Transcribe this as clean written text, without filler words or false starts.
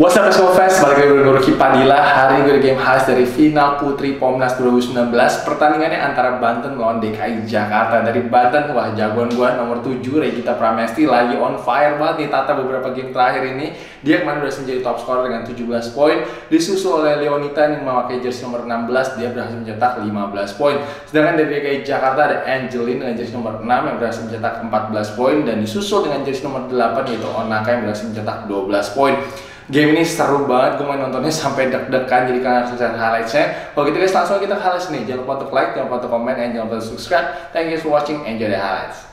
What's up, school fans? Balik lagi bersama Ki Padilla. Hari ini gue ada game khas dari final Putri POM Nas 2019. Pertandingannya antara Banten melawan DKI Jakarta. Dari Banten, wah jagoan gue nomor 7 Regita Pramesti lagi on fire banget nih. Tata beberapa game terakhir ini dia kemarin udah menjadi top scorer dengan 17 poin. Disusul oleh Leonita yang memakai jersey nomor 16, dia berhasil mencetak 15 poin. Sedangkan dari DKI Jakarta ada Angelin dengan jersey nomor 6 yang berhasil mencetak 14 poin dan disusul dengan jersey nomor 8 yaitu Onaka yang berhasil mencetak 12 poin. Game ini seru banget, gue main nontonnya sampai deg-degan, jadi kalian harus lihat highlights-nya. Kalau gitu guys, langsung kita highlights nih. Jangan lupa untuk like, jangan lupa untuk komen, dan jangan lupa untuk subscribe. Thank you for watching, enjoy the highlights.